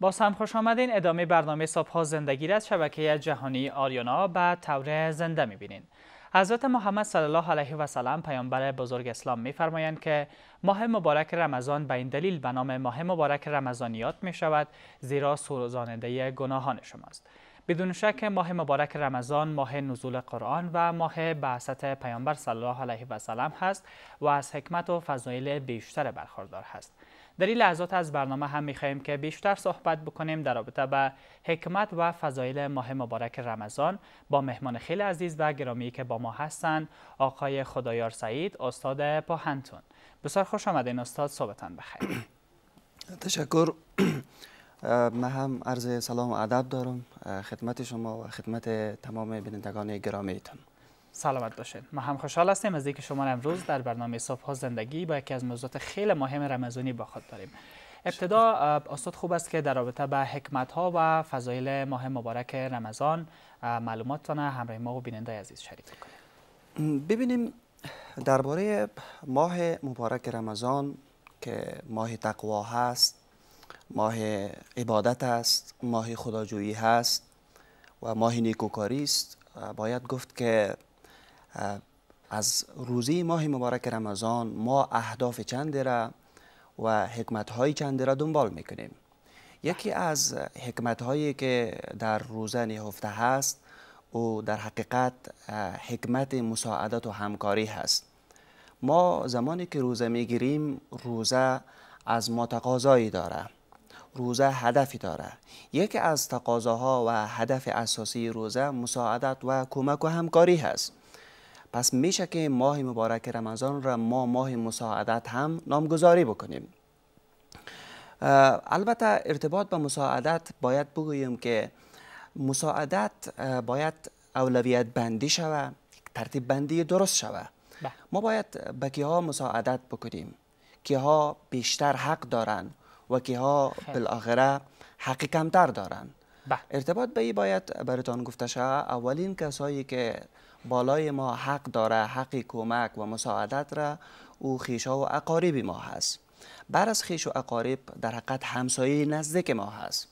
باز هم خوش آمدین. ادامه برنامه صبح‌ها زندگی را از شبکه جهانی آریانا به طور زنده می‌بینین. حضرت محمد صلی الله علیه و سلم پیامبر بزرگ اسلام می‌فرمایند که ماه مبارک رمضان به این دلیل به نام ماه مبارک رمضانیات می‌شود زیرا سوزاننده گناهان شماست. بدون شک ماه مبارک رمضان ماه نزول قرآن و ماه بعثت پیامبر صلی الله علیه و سلم هست و از حکمت و فضایل بیشتر برخوردار هست. در این لحظات از برنامه هم می‌خواهیم که بیشتر صحبت بکنیم در رابطه با حکمت و فضایل ماه مبارک رمضان با مهمان خیلی عزیز و گرامی که با ما هستند، آقای خدایار سعید، استاد پاهنتون. بسیار خوش آمدین استاد، صحبتان بخیر. تشکر. من هم عرض سلام و ادب دارم خدمت شما و خدمت تمام بینندگان گرامیتون. سلامت باشین. ما هم خوشحال هستیم از اینکه شما امروز در برنامه صبح‌ها زندگی با یکی از موضوعات خیلی مهم رمضانی با خود داریم. ابتدا استاد خوب است که در رابطه با حکمت‌ها و فضایل ماه مبارک رمضان معلوماتتان همراه ما و بیننده عزیز شریک کنید. ببینیم درباره ماه مبارک رمضان که ماه تقوا هست، ماه عبادت است، ماه خداجویی هست و ماه نیکوکاری است. باید گفت که از روزی ماه مبارک رمضان ما اهداف چندی را و حکمت‌های چندی را دنبال می‌کنیم. یکی از حکمت‌هایی که در روزه نهفته هست و در حقیقت حکمت مساعدت و همکاری هست. ما زمانی که روزه می‌گیریم روزه از ما تقاضایی داره، روزه هدفی داره. یکی از تقاضاها و هدف اساسی روزه مساعدت و کمک و همکاری هست. پس میشه که ماه مبارک رمضان را ما ماه مساعدت هم نامگذاری بکنیم. البته ارتباط با مساعدت باید بگوییم که مساعدت باید اولویت بندی شود، ترتیب بندی درست شود. ما باید به کیها مساعدت بکنیم، کیها بیشتر حق دارن و کیها بالاخره حقی کمتر دارن. ارتباط به این باید براتان گفته شود. اولین کسایی که بالای ما حق داره، حق کمک و مساعدت را او خیشا و اقارب ما هست. بعد از خیش و اقارب در حقیقت همسایه نزدیک ما هست.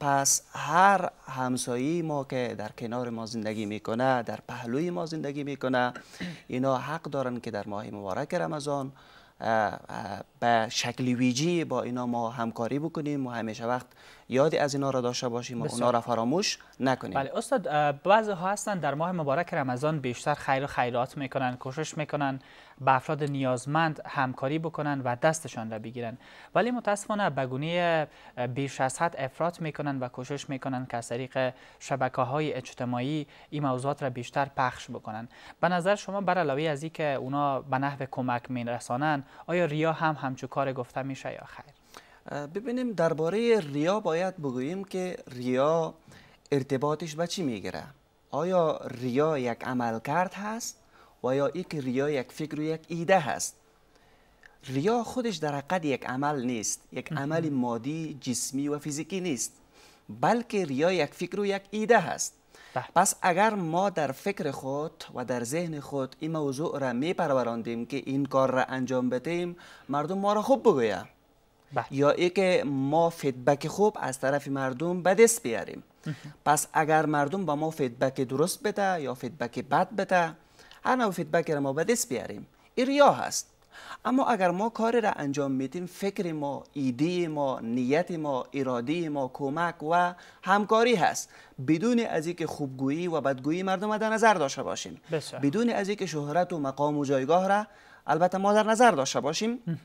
پس هر همسایه ما که در کنار ما زندگی میکنه، در پهلوی ما زندگی میکنه، اینا حق دارن که در ماه مبارک رمضان به شکل ویژه با اینا ما همکاری بکنیم و همیشه وقت یاد از اینا را داشته باشیم و اونا را فراموش نکنیم. بله استاد، بعضی ها هستن در ماه مبارک رمضان بیشتر خیر و خیرات میکنن، کوشش میکنن به افراد نیازمند همکاری بکنن و دستشان را بگیرن، ولی متاسفانه به گونه بیش از حد افراط میکنن و کوشش میکنن که از طریق شبکه‌های اجتماعی این موضوعات را بیشتر پخش بکنن. به نظر شما بر علاوه از اینکه اونا به نحو کمک میرسانن، آیا ریا هم همچو کار گفته میشه یا خیر؟ ببینیم درباره ریا باید بگوییم که ریا ارتباطش با چی میگیره؟ آیا ریا یک عملکرد هست و یا یک ریا یک فکر و یک ایده هست؟ ریا خودش در حقیقت یک عمل نیست، یک عمل مادی، جسمی و فیزیکی نیست، بلکه ریا یک فکر و یک ایده هست. پس اگر ما در فکر خود و در ذهن خود این موضوع را میپروراندیم که این کار را انجام بدیم مردم ما را خوب بگویند یا اینکه ما فیدبک خوب از طرف مردم به دست بیاریم، پس اگر مردم با ما فیدبک درست بده یا فیدبک بد بده، هر نوع فیدبک را ما به دست بیاریم، این ریا هست. اما اگر ما کار را انجام میدیم فکر ما، ایده ما، نیت ما، اراده ما کمک و همکاری هست، بدون از اینکه خوبگویی و بدگویی مردم را در نظر داشته باشیم، بدون از اینکه شهرت و مقام و جایگاه را البته ما در نظر داشته باشیم،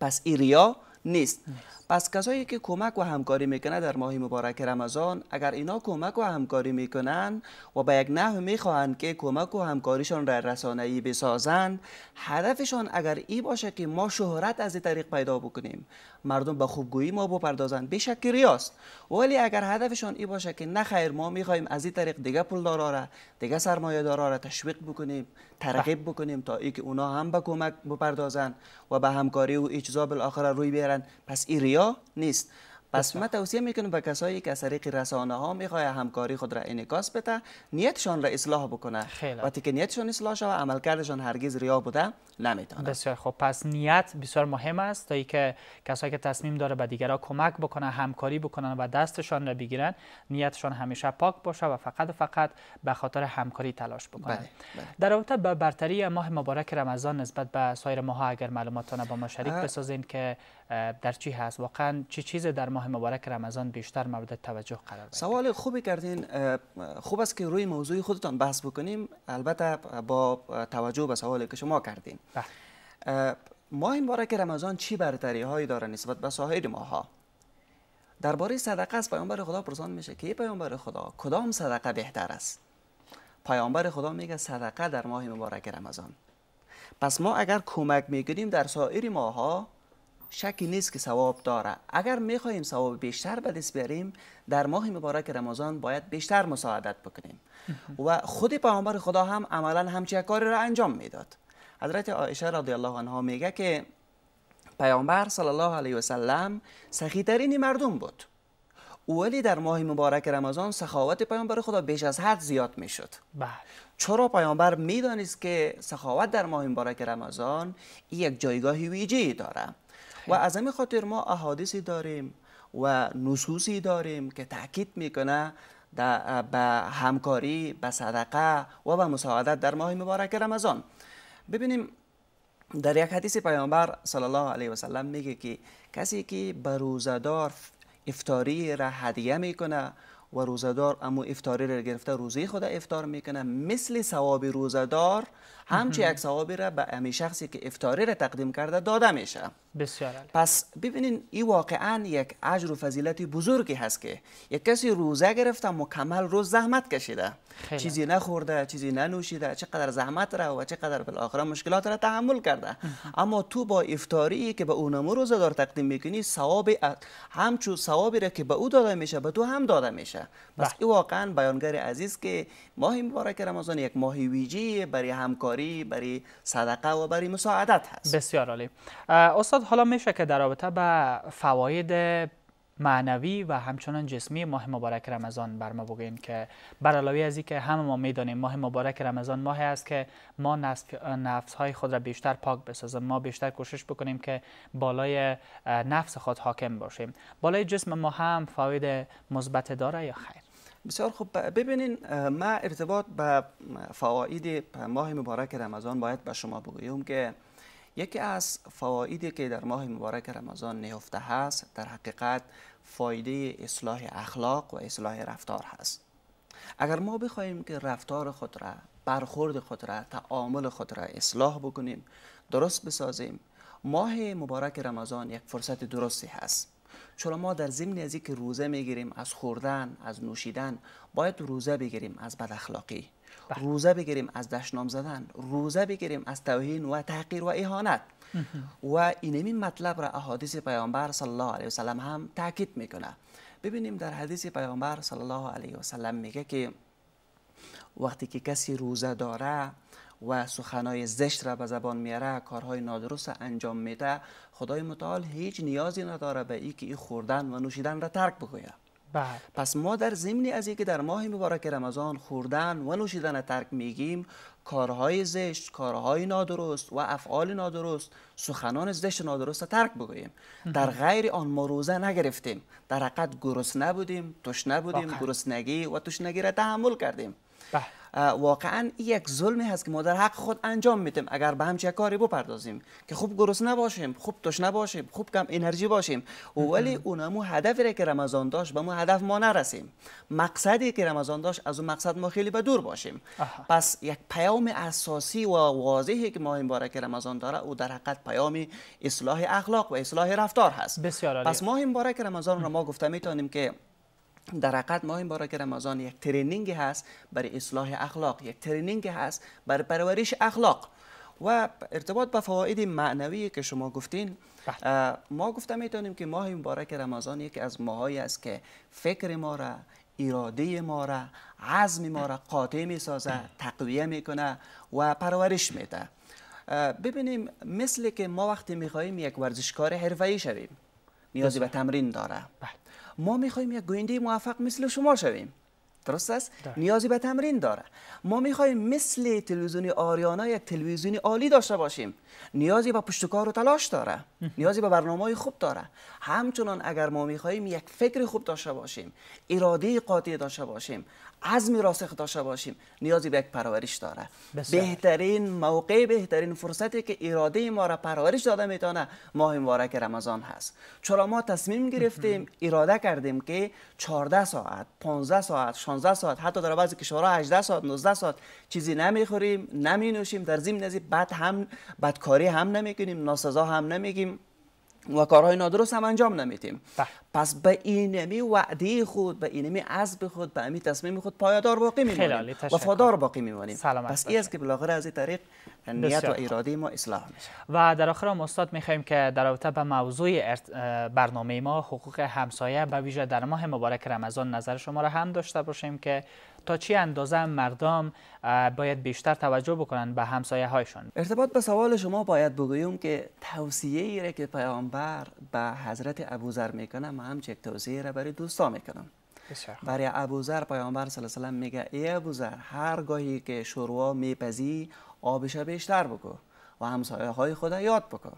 پس این ریا نیست. پس کسایی که کمک و همکاری میکنه در ماه مبارک رمضان، اگر اینا کمک و همکاری میکنن و به یک نحو میخواهند که کمک و همکاریشان را رسانه‌ای بسازند، هدفشان اگر این باشه که ما شهرت از این طریق پیدا بکنیم، مردم به خوبگویی ما بپردازند، به شکل ریاست. ولی اگر هدفشان این باشه که نه خیر، ما میخوایم از این طریق دیگه پولدارا را، دیگه سرمایه‌دارا را تشویق بکنیم، ترغیب بکنیم تا اینکه اونا هم به کمک بپردازند و به همکاری و اجزا بالاخره روی بیارن، پس این ریا نیست. پس من توصیه میکنم به کسایی که از طریق رسانه ها میخواه همکاری خود را انعکاس بده، نیتشان را اصلاح بکنه. وقتی که نیتشان اصلاح شود عملکردشان هرگز ریا بوده نمیتونه. بسیار خوب، پس نیت بسیار مهم است تا اینکه کسایی که تصمیم داره به دیگران کمک بکنه، همکاری بکنن و دستشان را بگیرن، نیتشان همیشه پاک باشه و فقط به خاطر همکاری تلاش بکنن. بله. در رابطه با برتری ماه مبارک رمضان نسبت به سایر ماه‌ها اگر معلوماتتان با ما شریک بسازین که در چی هست، واقعا چه چیز در ماه مبارک رمضان بیشتر مورد توجه قرار می‌گیره؟ سوال خوبی کردین. خوب است که روی موضوع خودتان بحث بکنیم، البته با توجه به سوالی که شما کردین. ماه مبارک رمضان چی برتری‌هایی داره نسبت به سایر ماه‌ها؟ درباره صدقه از پیامبر خدا پرسان میشه که ای پیامبر خدا کدام صدقه بهتر است؟ پیامبر خدا میگه صدقه در ماه مبارک رمضان. پس ما اگر کمک میگیریم در سایر ماه‌ها شکی نیست که ثواب داره. اگر میخوایم ثواب بیشتر به دست بیاریم در ماه مبارک رمضان باید بیشتر مساعدت بکنیم. و خود پیامبر خدا هم عملا همچین کاری را انجام میداد. حضرت عایشه رضی الله عنها میگه که پیامبر صلی الله علیه و سلم سخی‌ترین مردم بود، ولی در ماه مبارک رمضان سخاوت پیامبر خدا بیش از حد زیاد میشد. چرا؟ پیامبر میدانست که سخاوت در ماه مبارک رمضان یک جایگاه ویژه‌ای داره و از همین خاطر ما احادیثی داریم و نصوصی داریم که تاکید میکنه به همکاری، به صدقه و به مساعدت در ماه مبارک رمضان. ببینیم در یک حدیث پیامبر صلی الله علیه و سلم میگه که کسی که به روزدار افطاری را هدیه میکنه و روزدار اما افطاری را گرفته روزی خود افطار میکنه، مثل ثواب روزدار همچی یک ثوابی را به امی شخصی که افطاری را تقدیم کرده داده میشه. بسیار عالی. پس ببینین این واقعا یک اجر و فضیلت بزرگی هست که یک کسی روزه گرفته مکمل روز زحمت کشیده، چیزی نخورده، چیزی ننوشیده، چقدر زحمت را و چقدر بالاخره مشکلات را تحمل کرده، اما تو با افطاری که به اونم روزدار تقدیم میکنی ثواب همچو ثوابی را که به او داده میشه به تو هم داده میشه. پس این واقعا بیانگر عزیز که ماه مبارک رمضان یک ماه ویژه برای همکاری، برای صدقه و برای مساعدت هست. بسیار عالی. استاد حالا میشه که در رابطه با فواید معنوی و همچنان جسمی ماه مبارک رمضان بر ما بگین که بر علاوه از این که همه ما میدانیم ماه مبارک رمضان ماهی است که ما نفس های خود را بیشتر پاک بسازیم، ما بیشتر کوشش بکنیم که بالای نفس خود حاکم باشیم، بالای جسم ما هم فواید مثبت داره یا خیر؟ بسیار خوب، ببینین ما ارتباط به فواید ماه مبارک رمضان باید به شما بگویم که یکی از فوایدی که در ماه مبارک رمضان نهفته هست در حقیقت فایده اصلاح اخلاق و اصلاح رفتار هست. اگر ما بخوایم که رفتار خود را، برخورد خود را، تعامل خود را اصلاح بکنیم، درست بسازیم، ماه مبارک رمضان یک فرصت درستی هست. چون ما در ضمن از اینکه روزه میگیریم از خوردن، از نوشیدن، باید روزه بگیریم از بد اخلاقی، روزه بگیریم از دشنام زدن، روزه بگیریم از توهین و تحقیر و اهانت. و این مطلب را احادیث پیامبر صلی الله علیه و سلم هم تاکید میکنه. ببینیم در حدیث پیامبر صلی الله علیه و سلم میگه که وقتی که کسی روزه داره و سخنای زشت را به زبان میاره، کارهای نادرست انجام میده، خدای متعال هیچ نیازی نداره به اینکه این خوردن و نوشیدن را ترک بگوید. پس ما در ضمن از اینکه در ماه مبارک رمضان خوردن و نوشیدن ترک میگیم، کارهای زشت، کارهای نادرست و افعال نادرست، سخنان زشت نادرست ترک بگوییم. در غیر آن ما روزه نگرفتیم، در حقیقت گرسنه بودیم، تشنه بودیم، گرسنگی و تشنگی را تحمل کردیم. واقعا یک ظلمی هست که ما در حق خود انجام میدیم اگر به همچین کاری بپردازیم که خوب گرسنه باشیم، خوب تشنه باشیم، خوب کم انرژی باشیم، ولی اونمو هدفی را که رمضان داشت به ما هدف ما نرسیم، مقصدی که رمضان داشت از اون مقصد ما خیلی به دور باشیم. پس یک پیام اساسی و واضحی که ماه مبارک رمضان داره او در حقیقت پیام اصلاح اخلاق و اصلاح رفتار هست. بسیار عالی. پس ماه مبارک رمضان را ما گفته میتونیم که در حقیقت ماه مبارک رمضان یک ترینینگ هست برای اصلاح اخلاق، یک ترینینگ هست برای پرورش اخلاق. و ارتباط به فواید معنوی که شما گفتین، ما گفته میتونیم که ماه مبارک رمضان یکی از ماهایی است که فکر ما را، اراده ما را، عزم ما را قاطع میسازه، تقویه میکنه و پرورش میده. ببینیم مثل که ما وقتی میخوایم یک ورزشکار حرفه‌ای شویم نیازی به تمرین داره. ما میخوایم یک گوینده موفق مثل شما شویم. درست است؟ نیازی به تمرین داره. ما میخوایم مثل تلویزیون آریانا یک تلویزیون عالی داشته باشیم. نیازی به پشتکار و تلاش داره. نیازی به برنامه‌های خوب داره. همچنان اگر ما میخوایم یک فکر خوب داشته باشیم، اراده قاطع داشته باشیم، عزم راسخ داشته باشیم، نیازی به یک پرورش داره. بهترین موقع، بهترین فرصتی که اراده ما را پرورش داده میتونه ماه مبارک رمضان هست. چرا ما تصمیم گرفتیم، اراده کردیم که 14 ساعت، 15 ساعت، 15 ساعت، حتی در بعضی کشورها 18 ساعت، 19 ساعت چیزی نمیخوریم، نمینوشیم، در ضمن از بدکاری هم نمیکنیم، ناسزا هم نمیگیم و کارهای نادرست هم انجام نمیدیم. پس به اینمی وعده خود، به اینمی عزم خود، به اینمی تصمیم خود پایدار باقی میمانیم، وفادار باقی میمانیم. پس این است که بالاخره از این طریق نیت و اراده ما اصلاح میشه. و در آخر هم استاد میخوایم که در رابطه به موضوع برنامه ما حقوق همسایه به ویژه در ماه مبارک رمضان نظر شما را هم داشته باشیم که تا چی اندازه مردم باید بیشتر توجه بکنن به همسایه هایشون. ارتباط به سوال شما باید بگویم که توصیه ای را که پیامبر به حضرت ابوذر میکنه، ما هم چک توصیه را برای دوستان میکنم. برای ابوذر پیامبر صلی الله علیه و سلم میگه ای ابوذر، هرگاهی که شوروا میپزی آبش بیشتر بگو و همسایه های خود یاد بکن.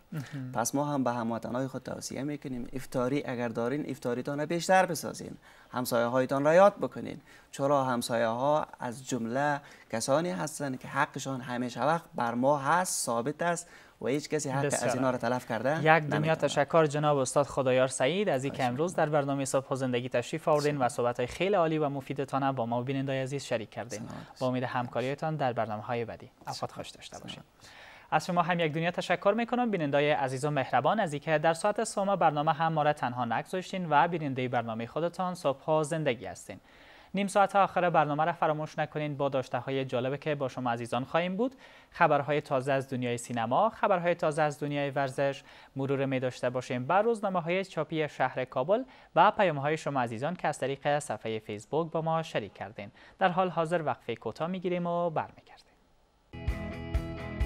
پس ما هم به هموطنان خود توصیه میکنیم افطاری اگر دارین افطاریتان بیشتر بسازین، همسایه هایتان را یاد بکنین، چرا همسایه ها از جمله کسانی هستند که حقشان همیشه وقت بر ما هست، ثابت است و هیچ کسی حق از اینا را تلف کرده. یک دنیا تشکر جناب استاد خدایار سعید از اینکه امروز در برنامه صبح زندگی تشریف آوردین و صحبت‌های خیلی عالی و مفیدتان با ما بینندای عزیز شریک کردین. با امید همکاریتان در برنامه‌های بعدی. عفوت خوش داشته باشید. از شما هم یک دنیا تشکر میکنم بینندای عزیزان مهربان، از اینکه در ساعت سوم برنامه هم ما را تنها نگذاشتین و بیننده برنامه خودتان صبح زندگی هستین. نیم ساعت آخر برنامه را فراموش نکنید با داشته‌های جالبی که با شما عزیزان خواهیم بود، خبرهای تازه از دنیای سینما، خبرهای تازه از دنیای ورزش، مرور می داشته باشیم بر روزنامه‌های چاپی شهر کابل و پیام‌های شما عزیزان که از طریق صفحه فیسبوک با ما شریک کردین. در حال حاضر وقفه کوتاه می‌گیریم و برمیگردیم.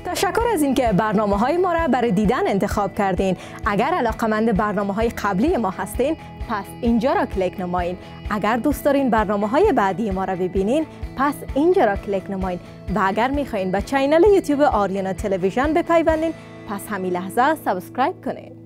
تشکر از اینکه برنامه‌های ما را برای دیدن انتخاب کردین. اگر علاقمند برنامه‌های قبلی ما هستین، پس اینجا را کلیک نمایید. اگر دوست دارین برنامه‌های بعدی ما را ببینین، پس اینجا را کلیک نمایید. و اگر می‌خواین به چینل یوتیوب آریانا تلویزیون بپیوندین، پس همین لحظه سابسکرایب کنین.